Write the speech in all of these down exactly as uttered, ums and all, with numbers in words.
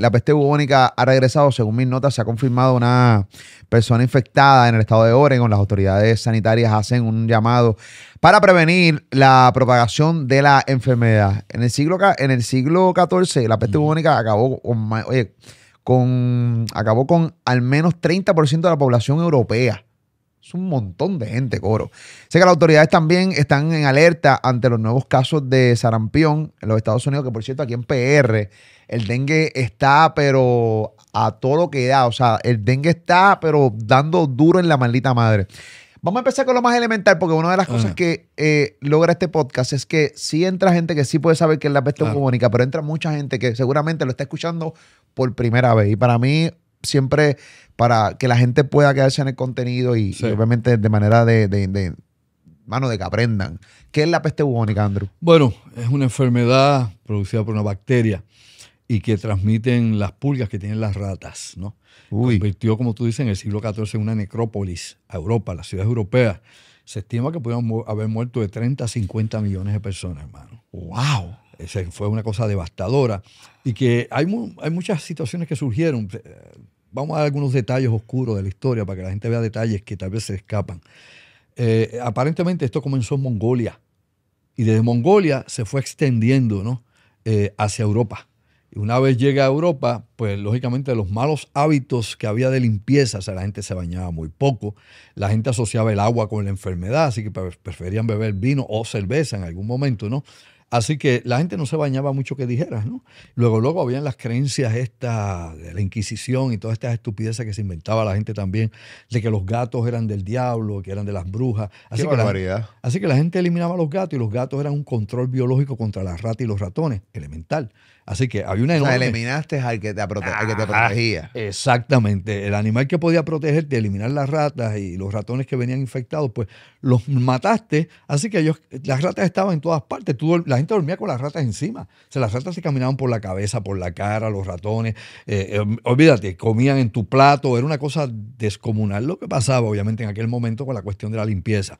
la peste bubónica ha regresado. Según mis notas, se ha confirmado una persona infectada en el estado de Oregon. Las autoridades sanitarias hacen un llamado para prevenir la propagación de la enfermedad. En el siglo, en el siglo catorce, la peste bubónica acabó con, oye, con, acabó con al menos treinta por ciento de la población europea. Es un montón de gente, coro. Sé que las autoridades también están en alerta ante los nuevos casos de sarampión en los Estados Unidos, que por cierto, aquí en P R, el dengue está, pero a todo lo que da. O sea, el dengue está, pero dando duro en la maldita madre. Vamos a empezar con lo más elemental, porque una de las cosas uh. que eh, logra este podcast es que sí entra gente que sí puede saber que es la peste bubónica, uh. pero entra mucha gente que seguramente lo está escuchando por primera vez. Y para mí, siempre para que la gente pueda quedarse en el contenido y, sí. y obviamente de manera de, de, de, mano, de que aprendan. ¿Qué es la peste bubónica, Andrew? Bueno, es una enfermedad producida por una bacteria y que transmiten las pulgas que tienen las ratas, ¿no? Uy. Convirtió, como tú dices, en el siglo catorce en una necrópolis a Europa, a las ciudades europeas. Se estima que pudieron mu- haber muerto de treinta a cincuenta millones de personas, hermano. ¡Wow! Esa fue una cosa devastadora y que hay, mu hay muchas situaciones que surgieron. Vamos a dar algunos detalles oscuros de la historia para que la gente vea detalles que tal vez se escapan. Eh, aparentemente esto comenzó en Mongolia y desde Mongolia se fue extendiendo, ¿no? eh, hacia Europa. Y una vez llega a Europa, pues lógicamente los malos hábitos que había de limpieza, o sea, la gente se bañaba muy poco, la gente asociaba el agua con la enfermedad, así que preferían beber vino o cerveza en algún momento, ¿no? Así que la gente no se bañaba mucho que dijeras, ¿no? Luego, luego habían las creencias estas de la Inquisición y todas estas estupideces que se inventaba la gente también, de que los gatos eran del diablo, que eran de las brujas. Así, que la, así que la gente eliminaba a los gatos y los gatos eran un control biológico contra las ratas y los ratones, elemental. Así que había una enorme... O sea, eliminaste al que te, prote... al que te protegía. Exactamente. El animal que podía protegerte, eliminar las ratas y los ratones que venían infectados, pues los mataste. Así que ellos, las ratas estaban en todas partes. Tú, la gente dormía con las ratas encima. O sea, las ratas se caminaban por la cabeza, por la cara, los ratones. Eh, eh, olvídate, comían en tu plato. Era una cosa descomunal lo que pasaba, obviamente, en aquel momento con la cuestión de la limpieza.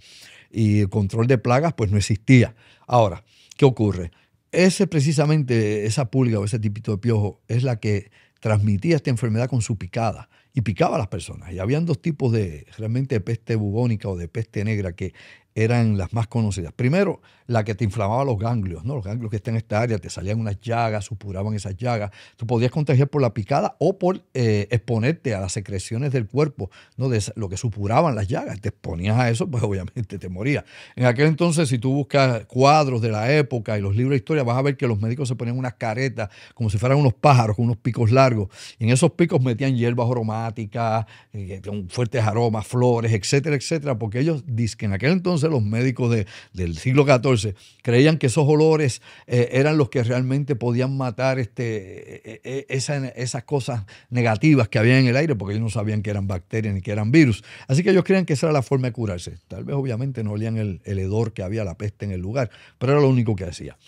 Y el control de plagas, pues no existía. Ahora, ¿qué ocurre? Ese precisamente, esa pulga o ese tipito de piojo es la que transmitía esta enfermedad con su picada y picaba a las personas. Y habían dos tipos de, realmente, de peste bubónica o de peste negra que eran las más conocidas. Primero, la que te inflamaba los ganglios, ¿no? Los ganglios que están en esta área, te salían unas llagas, supuraban esas llagas. Tú podías contagiar por la picada o por eh, exponerte a las secreciones del cuerpo, ¿no? De lo que supuraban las llagas. Te exponías a eso, pues obviamente te morías. En aquel entonces, si tú buscas cuadros de la época y los libros de historia, vas a ver que los médicos se ponían unas caretas como si fueran unos pájaros con unos picos largos. Y en esos picos metían hierbas aromáticas, eh, con fuertes aromas, flores, etcétera, etcétera, porque ellos dicen que en aquel entonces los médicos de, del siglo catorce creían que esos olores eh, eran los que realmente podían matar este, eh, esa, esas cosas negativas que había en el aire, porque ellos no sabían que eran bacterias ni que eran virus. Así que ellos creían que esa era la forma de curarse. Tal vez obviamente no olían el, el hedor que había, la peste en el lugar, pero era lo único que hacía.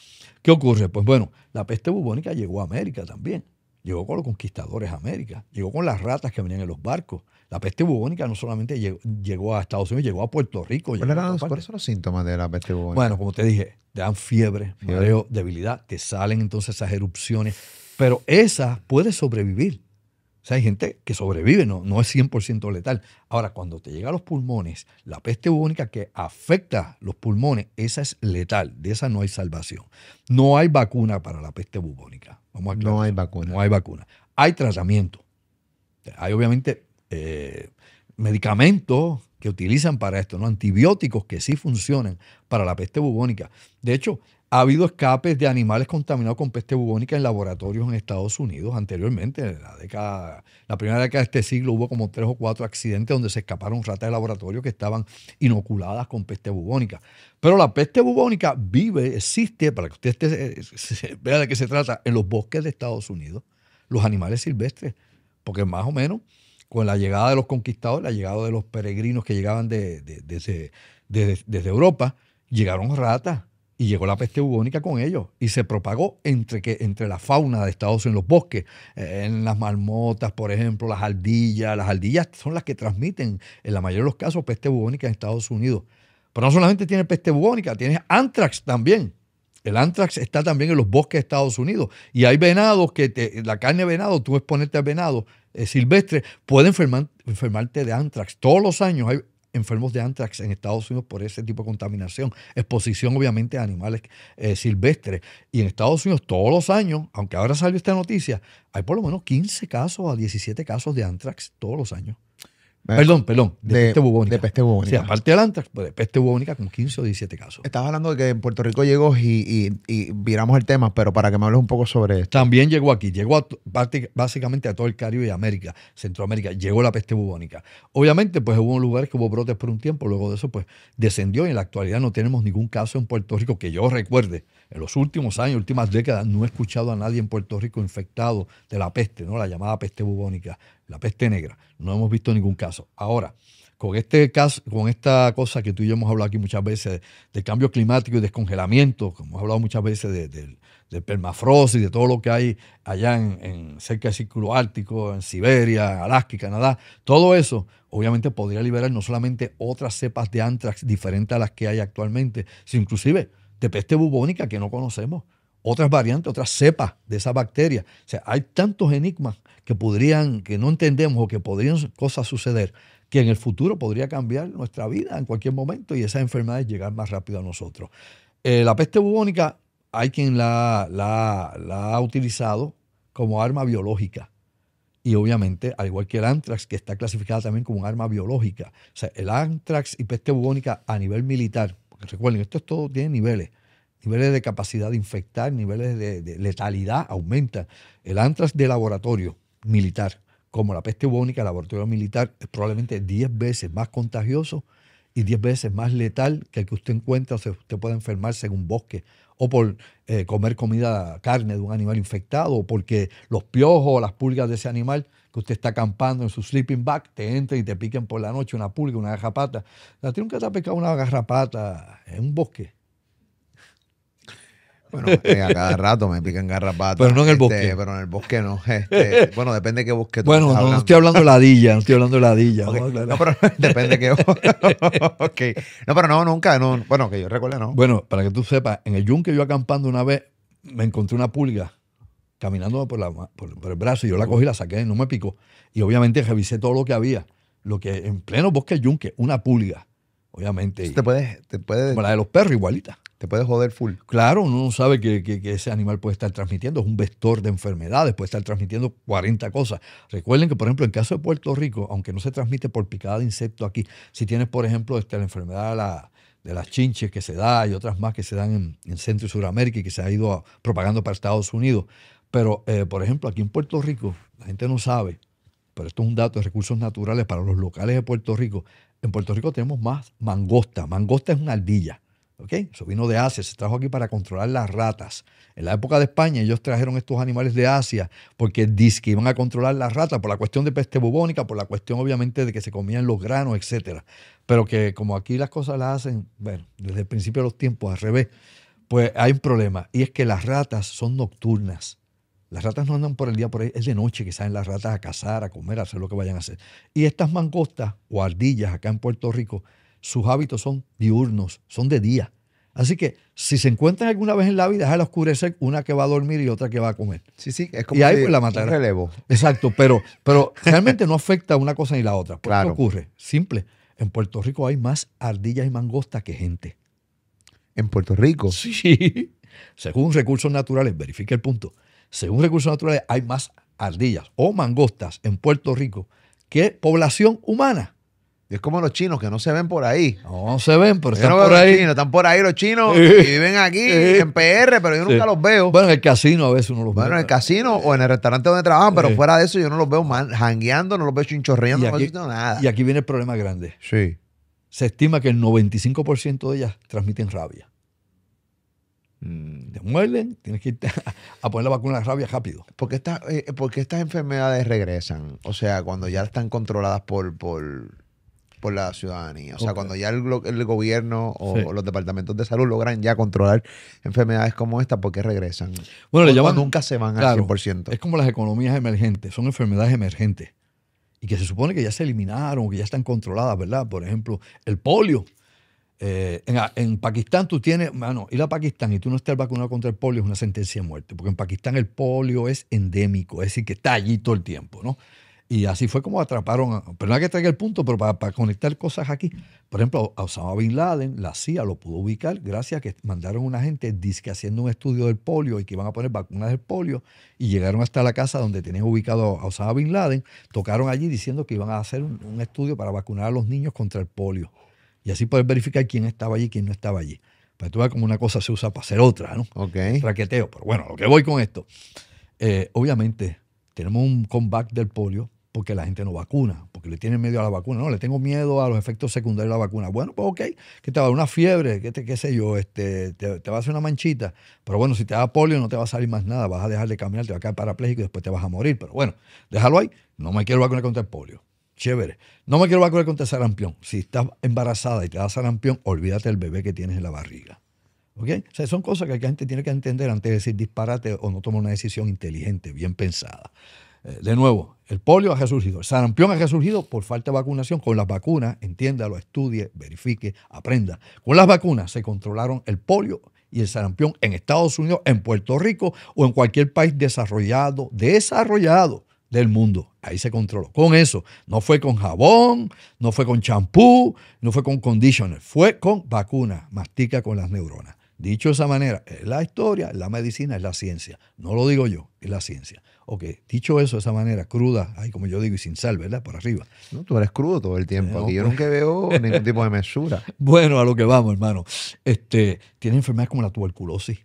¿Qué ocurre? Pues bueno, la peste bubónica llegó a América también. Llegó con los conquistadores a América, llegó con las ratas que venían en los barcos. La peste bubónica no solamente llegó, llegó a Estados Unidos, llegó a Puerto Rico. ¿Cuáles eran los síntomas de la peste bubónica? Bueno, como te dije, te dan fiebre, fiebre. mareo, debilidad, te salen entonces esas erupciones, pero esa puede sobrevivir. O sea, hay gente que sobrevive, no, no es cien por ciento letal. Ahora, cuando te llega a los pulmones, la peste bubónica que afecta los pulmones, esa es letal, de esa no hay salvación. No hay vacuna para la peste bubónica. Vamos a aclarar. No hay vacuna. No hay vacuna. Hay tratamiento. Hay obviamente... Eh, medicamentos que utilizan para esto, ¿no? Antibióticos que sí funcionan para la peste bubónica. De hecho, ha habido escapes de animales contaminados con peste bubónica en laboratorios en Estados Unidos anteriormente. En la década, la primera década de este siglo hubo como tres o cuatro accidentes donde se escaparon ratas de laboratorio que estaban inoculadas con peste bubónica. Pero la peste bubónica vive, existe, para que usted esté, se, vea de qué se trata, en los bosques de Estados Unidos, los animales silvestres, porque más o menos... con la llegada de los conquistadores, la llegada de los peregrinos que llegaban de, de, desde, desde, desde Europa, llegaron ratas y llegó la peste bubónica con ellos y se propagó entre, que, entre la fauna de Estados Unidos, en los bosques, en las marmotas, por ejemplo, las ardillas. Las ardillas son las que transmiten, en la mayoría de los casos, peste bubónica en Estados Unidos. Pero no solamente tiene peste bubónica, tiene antrax también. El antrax está también en los bosques de Estados Unidos. Y hay venados que te, la carne de venado, tú exponerte al venado eh, silvestre, puede enfermar, enfermarte de antrax. Todos los años hay enfermos de antrax en Estados Unidos por ese tipo de contaminación. Exposición, obviamente, a animales eh, silvestres. Y en Estados Unidos todos los años, aunque ahora salió esta noticia, hay por lo menos quince casos a diecisiete casos de antrax todos los años. Bueno, perdón, perdón, de, de peste bubónica. De peste bubónica. O sea, aparte del antrax, pues de peste bubónica con quince o diecisiete casos. Estabas hablando de que en Puerto Rico llegó y, y, y viramos el tema, pero para que me hables un poco sobre esto. También llegó aquí, llegó a, básicamente a todo el Caribe y América, Centroamérica, llegó la peste bubónica. Obviamente, pues hubo lugares que hubo brotes por un tiempo, luego de eso, pues descendió y en la actualidad no tenemos ningún caso en Puerto Rico que yo recuerde. En los últimos años, últimas décadas, no he escuchado a nadie en Puerto Rico infectado de la peste, ¿no? La llamada peste bubónica, la peste negra. No hemos visto ningún caso. Ahora, con este caso, con esta cosa que tú y yo hemos hablado aquí muchas veces del cambio climático y descongelamiento, como hemos hablado muchas veces de, de, del permafrost y de todo lo que hay allá en, en cerca del Círculo Ártico, en Siberia, en Alaska y Canadá, todo eso obviamente podría liberar no solamente otras cepas de antrax diferentes a las que hay actualmente, sino inclusive de peste bubónica que no conocemos, otras variantes, otras cepas de esa bacteria. O sea, hay tantos enigmas que podrían, que no entendemos o que podrían cosas suceder, que en el futuro podría cambiar nuestra vida en cualquier momento y esas enfermedades llegar más rápido a nosotros. Eh, la peste bubónica hay quien la, la, la ha utilizado como arma biológica y obviamente, al igual que el antrax, que está clasificada también como un arma biológica. O sea, el antrax y peste bubónica a nivel militar, porque recuerden, esto es todo, tiene niveles. Niveles de capacidad de infectar, niveles de, de letalidad aumentan. El antrax de laboratorio militar, como la peste bubónica, el laboratorio militar es probablemente diez veces más contagioso y diez veces más letal que el que usted encuentra. O sea, usted puede enfermarse en un bosque o por eh, comer comida, carne de un animal infectado o porque los piojos o las pulgas de ese animal que usted está acampando en su sleeping bag te entran y te piquen por la noche una pulga, una garrapata. ¿La tiene un que te ha picado una garrapata en un bosque? Bueno, eh, a cada rato me pican garrapatas. Pero no en el este, bosque. Pero en el bosque no. Este, bueno, depende de qué bosque tú bueno, estás no, hablando. No estoy hablando de ladilla, no estoy hablando de ladilla. Okay. No, no, pero depende de qué bosque. Okay. No, pero no, nunca. No, bueno, que yo recuerde, no. Bueno, para que tú sepas, en el yunque yo acampando una vez me encontré una pulga caminando por, la, por, por el brazo y yo la cogí, la saqué, no me picó. Y obviamente revisé todo lo que había. Lo que en pleno bosque del yunque, una pulga. Obviamente. Te puedes, te puedes... Como la de los perros, igualita. Te puede joder full. Claro, uno no sabe que, que, que ese animal puede estar transmitiendo. Es un vector de enfermedades, puede estar transmitiendo cuarenta cosas. Recuerden que, por ejemplo, en el caso de Puerto Rico, aunque no se transmite por picada de insecto aquí, si tienes, por ejemplo, este, la enfermedad de, la, de las chinches que se da y otras más que se dan en, en Centro y Sudamérica y que se ha ido a, propagando para Estados Unidos. Pero, eh, por ejemplo, aquí en Puerto Rico, la gente no sabe, pero esto es un dato de recursos naturales para los locales de Puerto Rico. En Puerto Rico tenemos más mangosta. Mangosta es una ardilla. Okay. Eso vino de Asia, se trajo aquí para controlar las ratas. En la época de España ellos trajeron estos animales de Asia porque dizque iban a controlar las ratas por la cuestión de peste bubónica, por la cuestión obviamente de que se comían los granos, etcétera. Pero que como aquí las cosas las hacen, bueno, desde el principio de los tiempos al revés, pues hay un problema y es que las ratas son nocturnas. Las ratas no andan por el día, por ahí es de noche que salen las ratas a cazar, a comer, a hacer lo que vayan a hacer. Y estas mangostas o ardillas acá en Puerto Rico, sus hábitos son diurnos, son de día. Así que si se encuentran alguna vez en la vida, es al oscurecer una que va a dormir y otra que va a comer. Sí, sí, es como y ahí, si pues, la matará. Un relevo. Exacto, pero, pero realmente no afecta una cosa ni la otra. ¿Por claro. qué ocurre? Simple. En Puerto Rico hay más ardillas y mangostas que gente. ¿En Puerto Rico? Sí. Según recursos naturales, verifique el punto. Según recursos naturales, hay más ardillas o mangostas en Puerto Rico que población humana. Es como los chinos que no se ven por ahí. No, no se ven, pero yo están no veo por ahí. Chinos, están por ahí los chinos y viven aquí en P R, pero yo nunca sí. los veo. Bueno, en el casino a veces uno los bueno, ve. Bueno, en el casino o en el restaurante donde trabajan, pero sí. fuera de eso yo no los veo jangueando, no los veo chinchorreando, no los veo nada. Y aquí viene el problema grande. Sí. Se estima que el noventa y cinco por ciento de ellas transmiten rabia. Te muerden, tienes que ir a poner la vacuna de rabia rápido. Porque esta, eh, porque estas enfermedades regresan. O sea, cuando ya están controladas por... por por la ciudadanía. O sea, okay. cuando ya el, el gobierno o sí. los departamentos de salud logran ya controlar enfermedades como esta, ¿por qué regresan? Bueno, le llaman, nunca se van claro, al cien por ciento. Es como las economías emergentes, son enfermedades emergentes y que se supone que ya se eliminaron, que ya están controladas, ¿verdad? Por ejemplo, el polio. Eh, en, en Pakistán tú tienes, mano, ir a Pakistán y tú no estés vacunado contra el polio es una sentencia de muerte, porque en Pakistán el polio es endémico, es decir, que está allí todo el tiempo, ¿no? Y así fue como atraparon, a, pero no hay que traiga el punto, pero para, para conectar cosas aquí. Por ejemplo, a Osama Bin Laden, la C I A lo pudo ubicar gracias a que mandaron una gente disque haciendo un estudio del polio y que iban a poner vacunas del polio, y llegaron hasta la casa donde tenían ubicado a Osama Bin Laden, tocaron allí diciendo que iban a hacer un, un estudio para vacunar a los niños contra el polio. Y así poder verificar quién estaba allí y quién no estaba allí. Para tú ves como una cosa se usa para hacer otra, ¿no? Ok. Raqueteo. Pero bueno, lo que voy con esto. Eh, obviamente, tenemos un comeback del polio porque la gente no vacuna, porque le tienen miedo a la vacuna. No, le tengo miedo a los efectos secundarios de la vacuna. Bueno, pues ok, que te va a dar una fiebre, que te, qué sé yo, este, te, te va a hacer una manchita. Pero bueno, si te da polio no te va a salir más nada. Vas a dejar de caminar, te va a caer parapléjico y después te vas a morir. Pero bueno, déjalo ahí. No me quiero vacunar contra el polio. Chévere. No me quiero vacunar contra sarampión. Si estás embarazada y te da sarampión, olvídate del bebé que tienes en la barriga. ¿Ok? O sea, son cosas que la gente tiene que entender antes de decir disparate o no tomar una decisión inteligente, bien pensada. Eh, de nuevo, el polio ha resurgido. El sarampión ha resurgido por falta de vacunación. Con las vacunas, entiéndalo, estudie, verifique, aprenda. Con las vacunas se controlaron el polio y el sarampión en Estados Unidos, en Puerto Rico o en cualquier país desarrollado, desarrollado. del mundo. Ahí se controló. Con eso. No fue con jabón, no fue con champú, no fue con conditioner. Fue con vacuna. Mastica con las neuronas. Dicho de esa manera, es la historia, es la medicina, es la ciencia. No lo digo yo, es la ciencia. Ok, dicho eso de esa manera, cruda, ahí como yo digo, y sin sal, ¿verdad? Por arriba. No, tú eres crudo todo el tiempo. No, aquí yo nunca veo ningún tipo de mesura. Bueno, a lo que vamos, hermano. Este, tiene enfermedades como la tuberculosis,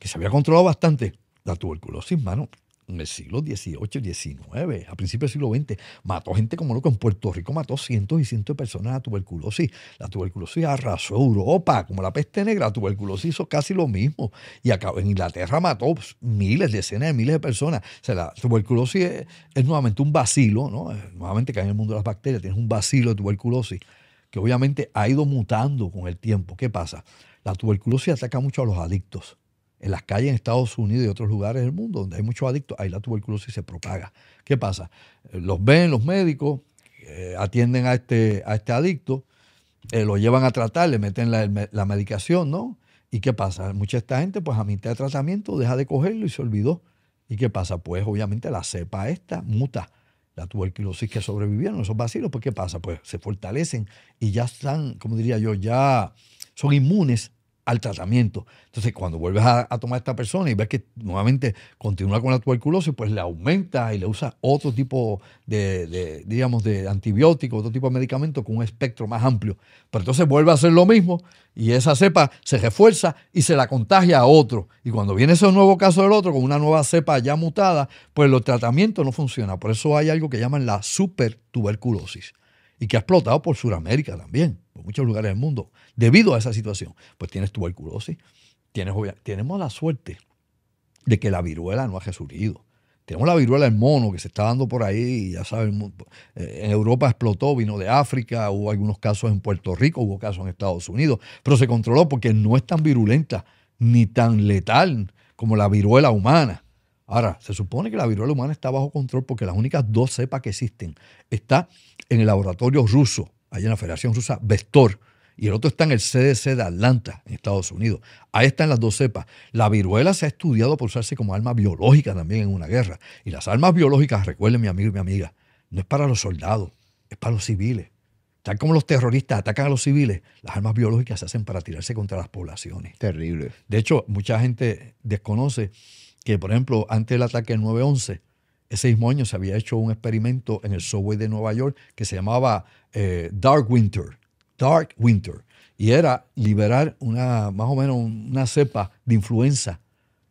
que se había controlado bastante. La tuberculosis, hermano, en el siglo dieciocho, diecinueve, a principios del siglo veinte, mató gente como loco. En Puerto Rico mató cientos y cientos de personas a tuberculosis. La tuberculosis arrasó Europa, como la peste negra. La tuberculosis hizo casi lo mismo. Y acá en Inglaterra mató miles, decenas de miles de personas. O sea, la tuberculosis es, es nuevamente un bacilo, ¿no? Nuevamente cae en el mundo de las bacterias. Tienes un bacilo de tuberculosis que obviamente ha ido mutando con el tiempo. ¿Qué pasa? La tuberculosis ataca mucho a los adictos. En las calles en Estados Unidos y otros lugares del mundo donde hay muchos adictos, ahí la tuberculosis se propaga. ¿Qué pasa? Los ven los médicos, eh, atienden a este, a este adicto, eh, lo llevan a tratar, le meten la, la medicación, ¿no? ¿Y qué pasa? Mucha de esta gente, pues a mitad de tratamiento, deja de cogerlo y se olvidó. ¿Y qué pasa? Pues obviamente la cepa esta muta. La tuberculosis que sobrevivieron, esos bacilos, pues ¿qué pasa? Pues se fortalecen y ya están, como diría yo, ya son inmunes al tratamiento. Entonces, cuando vuelves a, a tomar a esta persona y ves que nuevamente continúa con la tuberculosis, pues le aumenta y le usa otro tipo de, de digamos, de antibióticos, otro tipo de medicamentos con un espectro más amplio. Pero entonces vuelve a hacer lo mismo y esa cepa se refuerza y se la contagia a otro. Y cuando viene ese nuevo caso del otro, con una nueva cepa ya mutada, pues los tratamientos no funcionan. Por eso hay algo que llaman la supertuberculosis y que ha explotado por Sudamérica también, por muchos lugares del mundo, debido a esa situación. Pues tienes tuberculosis, tienes, tenemos la suerte de que la viruela no ha resurgido. Tenemos la viruela del mono que se está dando por ahí, ya saben, en Europa explotó, vino de África, hubo algunos casos en Puerto Rico, hubo casos en Estados Unidos, pero se controló porque no es tan virulenta ni tan letal como la viruela humana. Ahora, se supone que la viruela humana está bajo control porque las únicas dos cepas que existen está en el laboratorio ruso, allá en la Federación Rusa, Vector, y el otro está en el C D C de Atlanta, en Estados Unidos. Ahí están las dos cepas. La viruela se ha estudiado por usarse como arma biológica también en una guerra. Y las armas biológicas, recuerden mi amigo y mi amiga, no es para los soldados, es para los civiles. Tal como los terroristas atacan a los civiles, las armas biológicas se hacen para tirarse contra las poblaciones. Terrible. De hecho, mucha gente desconoce que, por ejemplo, antes del ataque del nueve once, ese mismo año se había hecho un experimento en el subway de Nueva York que se llamaba eh, Dark Winter. Dark Winter. Y era liberar una, más o menos una cepa de influenza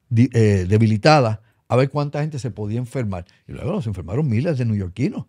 de, eh, debilitada a ver cuánta gente se podía enfermar. Y luego se enfermaron miles de neoyorquinos.